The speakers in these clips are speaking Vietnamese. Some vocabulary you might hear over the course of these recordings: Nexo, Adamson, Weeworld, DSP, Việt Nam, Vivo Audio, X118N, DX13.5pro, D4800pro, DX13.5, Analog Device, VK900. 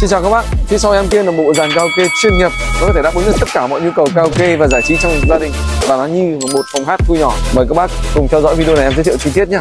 Xin chào các bạn, phía sau em kia là bộ dàn karaoke chuyên nghiệp, nó có thể đáp ứng được tất cả mọi nhu cầu karaoke và giải trí trong gia đình, và nó như một phòng hát thu nhỏ. Mời các bác cùng theo dõi video này, em giới thiệu chi tiết nhé.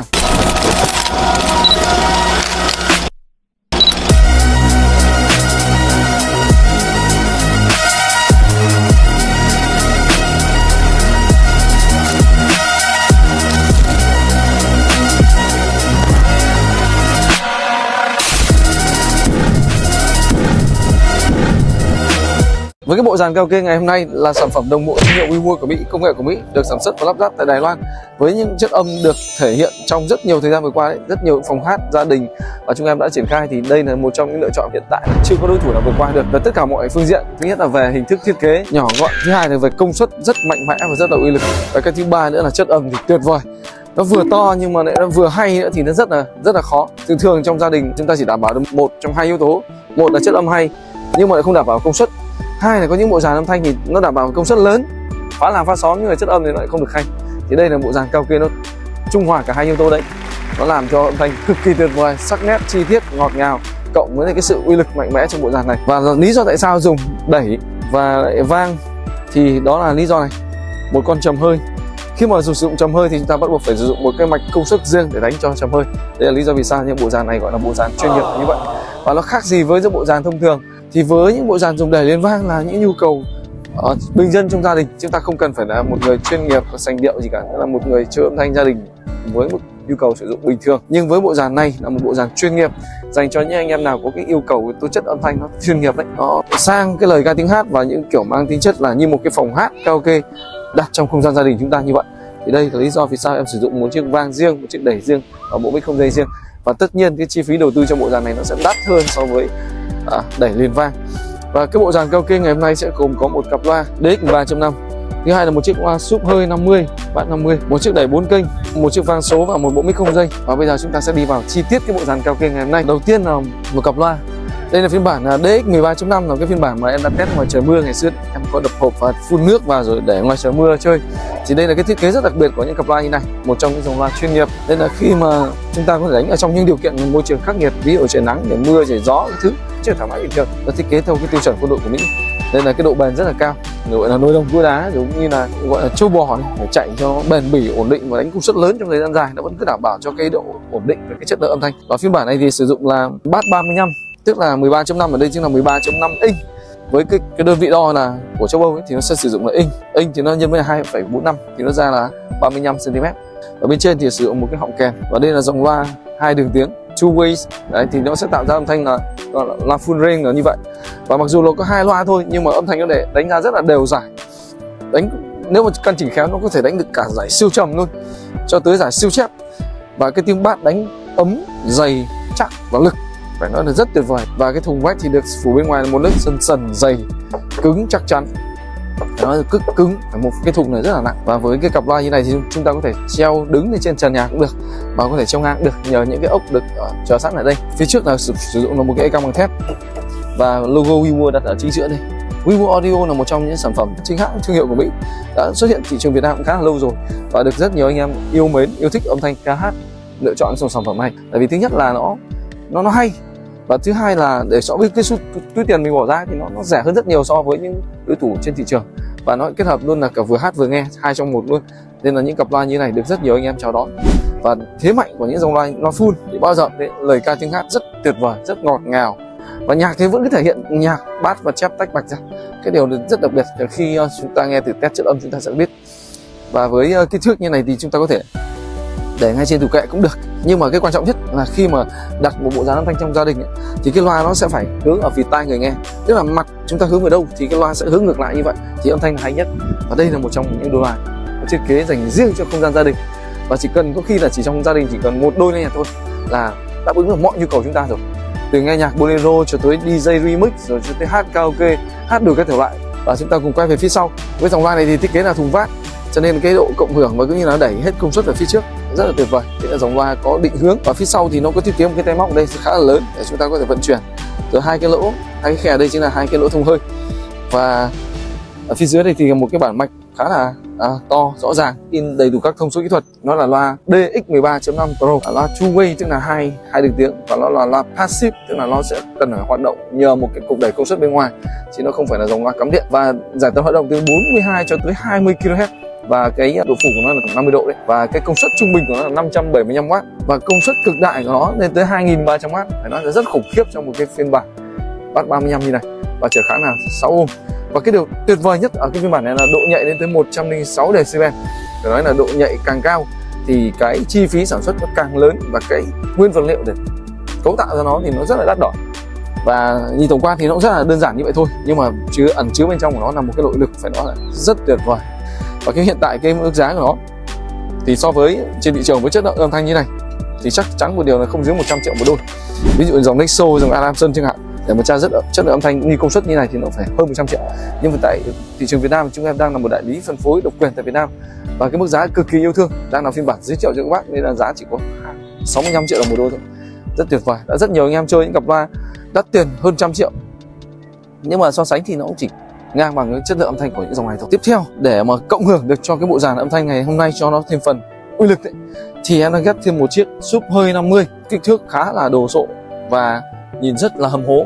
Với cái bộ dàn karaoke ngày hôm nay là sản phẩm đồng bộ thương hiệu Weeworld của Mỹ, công nghệ của Mỹ, được sản xuất và lắp ráp tại Đài Loan, với những chất âm được thể hiện trong rất nhiều thời gian vừa qua ấy, rất nhiều phòng hát gia đình và chúng em đã triển khai, thì đây là một trong những lựa chọn hiện tại chưa có đối thủ nào vượt qua được về tất cả mọi phương diện. Thứ nhất là về hình thức thiết kế nhỏ gọn, thứ hai là về công suất rất mạnh mẽ và rất là uy lực, và cái thứ ba nữa là chất âm thì tuyệt vời. Nó vừa to nhưng mà lại nó vừa hay nữa, thì nó rất là khó. Thường trong gia đình chúng ta chỉ đảm bảo được một trong hai yếu tố, một là chất âm hay nhưng mà lại không đảm bảo công suất. Hai là có những bộ dàn âm thanh thì nó đảm bảo công suất lớn, phá làng phá xóm, nhưng mà chất âm thì nó lại không được hay. Thì đây là bộ dàn cao kia nó trung hòa cả hai yếu tố đấy, nó làm cho âm thanh cực kỳ tuyệt vời, sắc nét, chi tiết, ngọt ngào, cộng với cái sự uy lực mạnh mẽ trong bộ dàn này. Và lý do tại sao dùng đẩy và lại vang thì đó là lý do này. Một con trầm hơi, khi mà sử dụng trầm hơi thì chúng ta bắt buộc phải sử dụng một cái mạch công suất riêng để đánh cho trầm hơi. Đây là lý do vì sao những bộ dàn này gọi là bộ dàn chuyên nghiệp như vậy. Và nó khác gì với những bộ dàn thông thường? Thì với những bộ dàn dùng đẩy lên vang là những nhu cầu bình dân trong gia đình, chúng ta không cần phải là một người chuyên nghiệp và sành điệu gì cả, là một người chơi âm thanh gia đình với một nhu cầu sử dụng bình thường. Nhưng với bộ dàn này là một bộ dàn chuyên nghiệp dành cho những anh em nào có cái yêu cầu, cái tố chất âm thanh nó chuyên nghiệp đấy, nó sang cái lời ca tiếng hát và những kiểu mang tính chất là như một cái phòng hát karaoke đặt trong không gian gia đình chúng ta như vậy. Thì đây là lý do vì sao em sử dụng một chiếc vang riêng, một chiếc đẩy riêng và bộ mic không dây riêng. Và tất nhiên cái chi phí đầu tư cho bộ dàn này nó sẽ đắt hơn so với đẩy liền vang. Và cái bộ dàn karaoke ngày hôm nay sẽ gồm có một cặp loa DX13.5, thứ hai là một chiếc loa súp hơi 50W, một chiếc đẩy 4 kênh, một chiếc vang số và một bộ mic không dây. Và bây giờ chúng ta sẽ đi vào chi tiết cái bộ dàn karaoke ngày hôm nay. Đầu tiên là một cặp loa. Đây là phiên bản DX13.5, là cái phiên bản mà em đã test ngoài trời mưa ngày xưa. Em có đập hộp và phun nước vào rồi để ngoài trời mưa chơi. Thì đây là cái thiết kế rất đặc biệt của những cặp loa như này, một trong những dòng loa chuyên nghiệp. Nên là khi mà chúng ta có thể đánh ở trong những điều kiện môi trường khắc nghiệt, ví dụ trời nắng, trời mưa, trời gió, các thứ chưa thoải mái bình thường. Nó thiết kế theo cái tiêu chuẩn quân đội của Mỹ nên là cái độ bền rất là cao, gọi là nồi đồng cua đá, giống như là gọi là châu bò này, để chạy cho bền bỉ, ổn định và đánh công suất lớn trong thời gian dài, nó vẫn cứ đảm bảo cho cái độ ổn định và cái chất lượng âm thanh. Và phiên bản này thì sử dụng là bass 35, tức là 13.5 ở đây chính là 13.5 inch. Với cái đơn vị đo là của châu Âu ấy, thì nó sẽ sử dụng là inch thì nó nhân với 2,45 thì nó ra là 35 cm. Ở bên trên thì sử dụng một cái họng kèn, và đây là dòng loa 2 đường tiếng two ways đấy, thì nó sẽ tạo ra âm thanh là full range là như vậy. Và mặc dù nó có 2 loa thôi nhưng mà âm thanh nó để đánh ra rất là đều giải, đánh nếu mà căn chỉnh khéo nó có thể đánh được cả giải siêu trầm luôn cho tới giải siêu chép. Và cái tiếng bass đánh ấm, dày, chắc và lực, phải nói là rất tuyệt vời. Và cái thùng vách thì được phủ bên ngoài là một lớp sơn sần dày, cứng, chắc chắn, nó là cứng, một cái thùng này rất là nặng. Và với cái cặp loa như này thì chúng ta có thể treo đứng lên trên trần nhà cũng được, và có thể treo ngang cũng được, nhờ những cái ốc được chờ sẵn ở đây. Phía trước là sử dụng là một cái e-cam bằng thép và logo Weeworld đặt ở chính giữa đây. Vivo Audio là một trong những sản phẩm chính hãng thương hiệu của Mỹ, đã xuất hiện thị trường Việt Nam cũng khá là lâu rồi và được rất nhiều anh em yêu mến, yêu thích âm thanh ca hát lựa chọn dòng sản phẩm này. Tại vì thứ nhất là nó hay, và thứ hai là để so với cái túi tiền mình bỏ ra thì nó rẻ hơn rất nhiều so với những đối thủ trên thị trường, và nó kết hợp luôn là cả vừa hát vừa nghe, 2 trong 1 luôn. Nên là những cặp loa như này được rất nhiều anh em chào đón. Và thế mạnh của những dòng loa full thì bao giờ đấy, lời ca tiếng hát rất tuyệt vời, rất ngọt ngào, và nhạc thì vẫn cứ thể hiện nhạc bass và chép tách bạch ra. Cái điều rất đặc biệt khi chúng ta nghe từ test chất âm chúng ta sẽ biết. Và với kích thước như này thì chúng ta có thể để ngay trên tủ kệ cũng được, nhưng mà cái quan trọng nhất là khi mà đặt một bộ dàn âm thanh trong gia đình ấy, thì cái loa nó sẽ phải hướng ở phía tai người nghe, tức là mặt chúng ta hướng về đâu thì cái loa sẽ hướng ngược lại như vậy thì âm thanh hay nhất. Và đây là một trong những đồ loa thiết kế dành riêng cho không gian gia đình, và chỉ cần có khi là chỉ trong gia đình chỉ cần một đôi nghe nhạc thôi là đáp ứng được mọi nhu cầu chúng ta rồi, từ nghe nhạc bolero cho tới DJ remix rồi cho tới hát karaoke, hát đủ các thể loại. Và chúng ta cùng quay về phía sau. Với dòng loa này thì thiết kế là thùng vát, cho nên cái độ cộng hưởng và cũng như là đẩy hết công suất ở phía trước rất là tuyệt vời. Thế là dòng loa có định hướng. Và phía sau thì nó có thiết kế một cái tay móc ở đây khá là lớn để chúng ta có thể vận chuyển. Rồi hai cái khe ở đây chính là 2 cái lỗ thông hơi. Và ở phía dưới đây thì một cái bản mạch khá là to, rõ ràng, in đầy đủ các thông số kỹ thuật. Nó là loa DX13.5 Pro, là loa two-way tức là hai đường tiếng, và nó là loa passive tức là nó sẽ cần phải hoạt động nhờ một cái cục đẩy công suất bên ngoài, chứ nó không phải là dòng loa cắm điện. Và giải tần hoạt động từ 42 cho tới 20 kHz, và cái độ phủ của nó là khoảng 50 độ đấy, và cái công suất trung bình của nó là 575W, và công suất cực đại của nó lên tới 2300W, phải nói là rất khủng khiếp trong một cái phiên bản bass 35 như này, và trở kháng là 6 ohm. Và cái điều tuyệt vời nhất ở cái phiên bản này là độ nhạy lên tới 106 dB. Phải nói là độ nhạy càng cao thì cái chi phí sản xuất nó càng lớn, và cái nguyên vật liệu để cấu tạo ra nó thì nó rất là đắt đỏ. Và nhìn tổng quan thì nó cũng rất là đơn giản như vậy thôi, nhưng mà ẩn chứa bên trong của nó là một cái nội lực phải nói là rất tuyệt vời. Và cái hiện tại cái mức giá của nó thì so với trên thị trường với chất lượng âm thanh như này thì chắc chắn một điều là không dưới 100 triệu một đôi. Ví dụ dòng Nexo, dòng Adamson chẳng hạn, để mà tra rất chất lượng âm thanh như công suất như này thì nó phải hơn 100 triệu. Nhưng mà tại thị trường Việt Nam, chúng em đang là một đại lý phân phối độc quyền tại Việt Nam, và cái mức giá cực kỳ yêu thương, đang là phiên bản giới thiệu cho các bác nên là giá chỉ có 65 triệu đồng một đôi thôi. Rất tuyệt vời. Đã rất nhiều anh em chơi những cặp loa đắt tiền hơn 100 triệu, nhưng mà so sánh thì nó cũng chỉ ngang bằng cái chất lượng âm thanh của những dòng này thôi. Tiếp theo, để mà cộng hưởng được cho cái bộ dàn âm thanh ngày hôm nay cho nó thêm phần uy lực đấy, thì em đang ghép thêm một chiếc súp hơi 50, kích thước khá là đồ sộ và nhìn rất là hầm hố.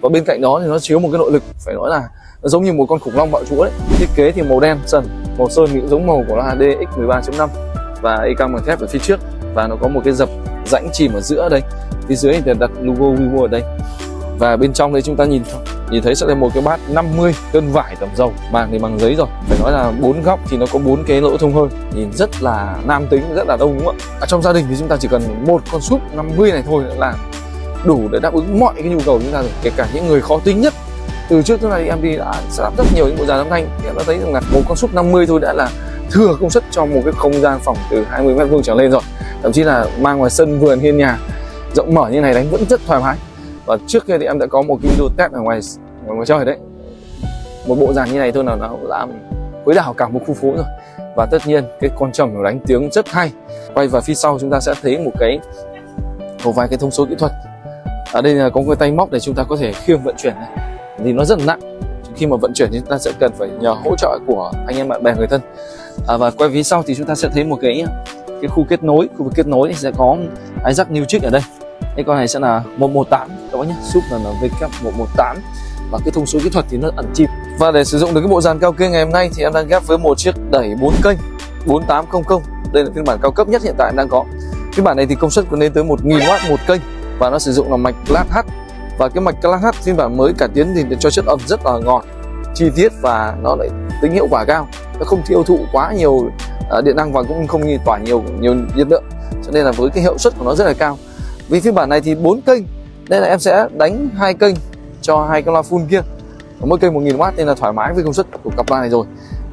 Và bên cạnh đó thì nó chứa một cái nội lực phải nói là nó giống như một con khủng long bạo chúa đấy. Thiết kế thì màu đen sần, màu sơn cũng giống màu của loa DX13.5 và ECAM bằng thép ở phía trước, và nó có một cái dập rãnh chìm ở giữa đây. Phía dưới thì đặt logo Vivo ở đây, và bên trong đây chúng ta nhìn thấy sẽ là một cái bát 50 cân vải tẩm dầu, màng thì bằng giấy rồi. Phải nói là 4 góc thì nó có 4 cái lỗ thông hơi, nhìn rất là nam tính, rất là đông, đúng không ạ? Ở trong gia đình thì chúng ta chỉ cần một con súp 50 này thôi là đủ để đáp ứng mọi cái nhu cầu chúng ta rồi, kể cả những người khó tính nhất. Từ trước tới nay em đi đã sắp rất nhiều những bộ dàn âm thanh, em đã thấy rằng là một con súp 50 thôi đã là thừa công suất cho một cái không gian phòng từ 20 m² trở lên rồi, thậm chí là mang ngoài sân vườn hiên nhà rộng mở như này đánh vẫn rất thoải mái. Và trước kia thì em đã có một cái video test ở ngoài trời đấy, một bộ dàn như này thôi là nó đã quấy đảo cả một khu phố rồi, và tất nhiên cái con trầm nó đánh tiếng rất hay. Quay vào phía sau chúng ta sẽ thấy một vài cái thông số kỹ thuật. Ở đây là có cái tay móc để chúng ta có thể khi vận chuyển này, thì nó rất nặng, khi mà vận chuyển chúng ta sẽ cần phải nhờ hỗ trợ của anh em bạn bè người thân. Và quay phía sau thì chúng ta sẽ thấy một cái khu vực kết nối thì sẽ có Isaac New Trick ở đây. Cái con này sẽ là 118 các bác nhé, súp là VK900 118, và cái thông số kỹ thuật thì nó ẩn chìm. Và để sử dụng được cái bộ dàn cao kê ngày hôm nay thì em đang ghép với một chiếc đẩy 4 kênh 4800. Đây là phiên bản cao cấp nhất hiện tại đang có. Phiên bản này thì công suất có lên tới 1000W một kênh, và nó sử dụng là mạch class H, và cái mạch class H phiên bản mới cải tiến thì để cho chất âm rất là ngọt, chi tiết, và nó lại tính hiệu quả cao, nó không tiêu thụ quá nhiều điện năng và cũng không tỏa nhiều nhiệt lượng, cho nên là với cái hiệu suất của nó rất là cao. Vì phiên bản này thì 4 kênh nên là em sẽ đánh 2 kênh cho 2 cái loa full kia, mỗi kênh 1000W nên là thoải mái với công suất của cặp loa này rồi.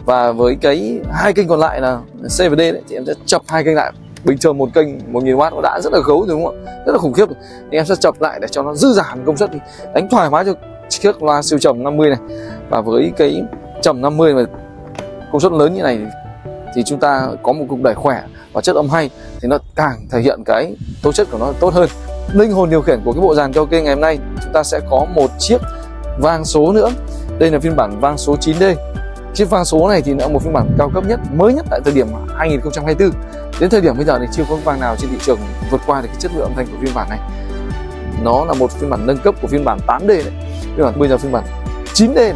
Và với cái 2 kênh còn lại là CVD đấy, thì em sẽ chập 2 kênh lại. Bình thường 1 kênh 1000W nó đã rất là gấu rồi, đúng không ạ? Rất là khủng khiếp rồi. Thì em sẽ chập lại để cho nó dư giảm công suất, đánh thoải mái cho chiếc loa siêu trầm 50 này. Và với cái trầm 50 mà công suất lớn như này thì chúng ta có một cục đẩy khỏe và chất âm hay thì nó càng thể hiện cái tố chất của nó tốt hơn. Linh hồn điều khiển của cái bộ dàn karaoke ngày hôm nay chúng ta sẽ có một chiếc vang số nữa. Đây là phiên bản vang số 9D. Chiếc vang số này thì nó là một phiên bản cao cấp nhất, mới nhất tại thời điểm 2024. Đến thời điểm bây giờ thì chưa có vang nào trên thị trường vượt qua được cái chất lượng âm thanh của phiên bản này. Nó là một phiên bản nâng cấp của phiên bản 8D này. Bây giờ phiên bản 9D này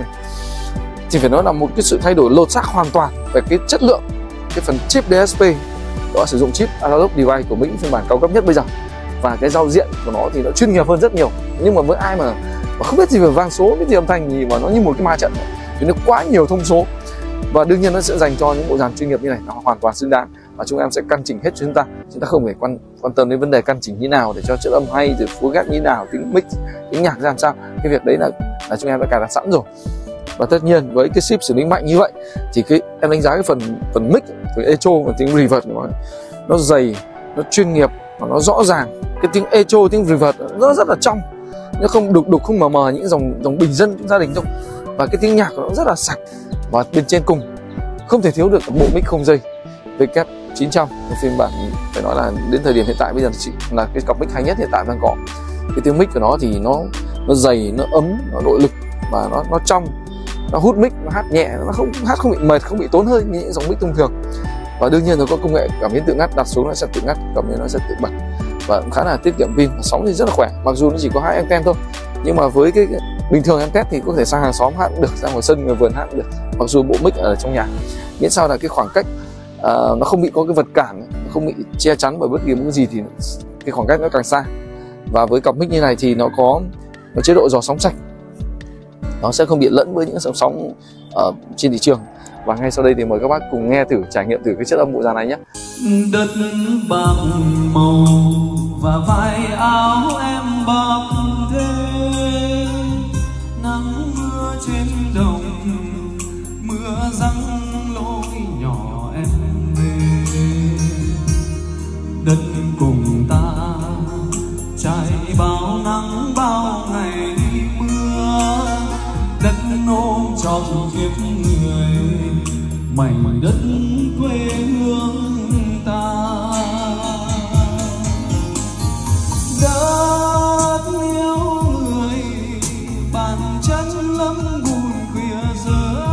thì phải nói là một cái sự thay đổi lột xác hoàn toàn về cái chất lượng, cái phần chip DSP. Đó, sử dụng chip Analog Device của Mỹ, phiên bản cao cấp nhất bây giờ, và cái giao diện của nó thì nó chuyên nghiệp hơn rất nhiều. Nhưng mà với ai mà không biết gì về vang số, biết gì âm thanh gì mà nó như một cái ma trận, thì nó quá nhiều thông số, và đương nhiên nó sẽ dành cho những bộ dàn chuyên nghiệp như này, nó hoàn toàn xứng đáng. Và chúng em sẽ căn chỉnh hết cho chúng ta không phải quan tâm đến vấn đề căn chỉnh như nào để cho chất âm hay, rồi phối ghép như nào, tiếng mix, tiếng nhạc ra làm sao. Cái việc đấy là chúng em đã cài đặt sẵn rồi. Và tất nhiên với cái chip xử lý mạnh như vậy thì em đánh giá cái phần mic, cái echo và tiếng reverb của nó dày, nó chuyên nghiệp và nó rõ ràng. Cái tiếng echo, tiếng reverb nó rất là trong, nó không đục không mờ những dòng bình dân trong gia đình đâu. Và cái tiếng nhạc của nó rất là sạch. Và bên trên cùng không thể thiếu được bộ mic không dây VK900, phiên bản phải nói là đến thời điểm hiện tại bây giờ chỉ là cái cặp mic hay nhất hiện tại đang có. Cái tiếng mic của nó thì nó dày, nó ấm, nó nội lực, và nó trong. nó hút mic, nó hát nhẹ, nó hát không bị mệt, không bị tốn hơi như những dòng mic thông thường. Và đương nhiên nó có công nghệ cảm biến tự ngắt, đặt xuống nó sẽ tự ngắt, cảm biến nó sẽ tự bật và cũng khá là tiết kiệm pin, sóng thì rất là khỏe. Mặc dù nó chỉ có 2 ampe thôi, nhưng mà với cái bình thường em test thì có thể sang hàng xóm hát được, sang ngoài sân, ngoài vườn hát được, mặc dù bộ mic ở trong nhà, miễn sao là cái khoảng cách nó không bị có cái vật cản, nó không bị che chắn bởi bất kỳ một cái gì thì cái khoảng cách nó càng xa. Và với cặp mic như này thì nó có một chế độ dò sóng sạch, nó sẽ không bị lẫn với những sóng ở trên thị trường. Và ngay sau đây thì mời các bác cùng nghe thử, trải nghiệm thử cái chất âm bộ dàn này nhé. Đất bạc màu và vai áo em bạc thế, nắng mưa trên đồng, mưa răng lối nhỏ em về. Đất cùng ta trải bao nắng bao ngày mưa, đất ôm trọn kiếp người, mảnh đất quê hương ta. Đất yêu người bản chất lắm buồn khuya giờ,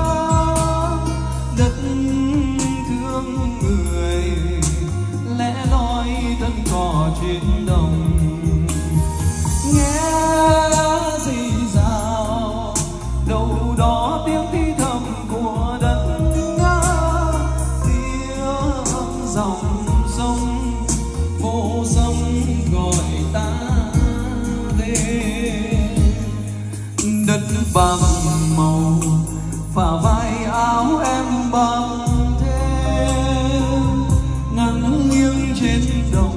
đất thương người lẽ loi thân cỏ trên đồng. Nghe gì rào đâu đó tiếng thì thầm của đất ngã, tiếng dòng sông vô sông gọi ta về. Đất bạc màu và vai áo em bạc thêm, nắng nghiêng trên đồng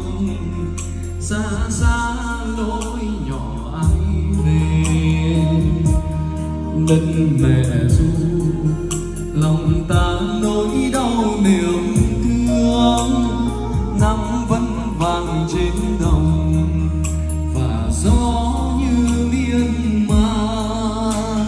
xa xa lối nhỏ ai về. Đất mẹ ru lòng ta nỗi đau niềm thương, năm vẫn vàng trên đồng và gió như miên man.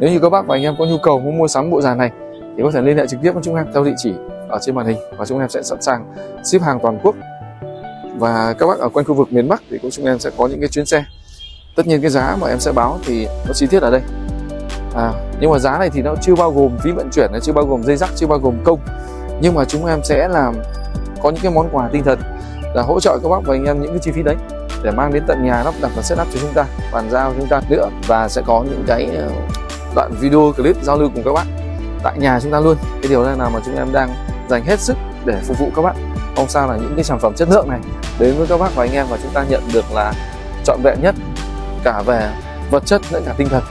Nếu như các bác và anh em có nhu cầu muốn mua sắm bộ dàn này thì có thể liên hệ trực tiếp với chúng em theo địa chỉ ở trên màn hình, và chúng em sẽ sẵn sàng ship hàng toàn quốc. Và các bác ở quanh khu vực miền Bắc thì chúng em sẽ có những cái chuyến xe. Tất nhiên cái giá mà em sẽ báo thì nó chi tiết ở đây, nhưng mà giá này thì nó chưa bao gồm phí vận chuyển, nó chưa bao gồm dây dắt, chưa bao gồm công. Nhưng mà chúng em sẽ làm có những cái món quà tinh thần là hỗ trợ các bác và anh em những cái chi phí đấy để mang đến tận nhà, lắp đặt và setup cho chúng ta, bàn giao cho chúng ta nữa. Và sẽ có những cái đoạn video clip giao lưu cùng các bác tại nhà chúng ta luôn. Cái điều này là mà chúng em đang dành hết sức để phục vụ các bác, mong sao là những cái sản phẩm chất lượng này đến với các bác và anh em và chúng ta nhận được là trọn vẹn nhất cả về vật chất lẫn cả tinh thần.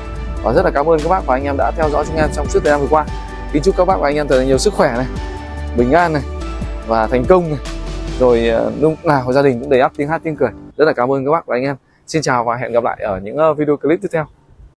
Và rất là cảm ơn các bác và anh em đã theo dõi chúng em trong suốt thời gian vừa qua. Kính chúc các bác và anh em thật là nhiều sức khỏe này, bình an này và thành công này, rồi lúc nào gia đình cũng đầy ắp tiếng hát tiếng cười. Rất là cảm ơn các bác và anh em. Xin chào và hẹn gặp lại ở những video clip tiếp theo.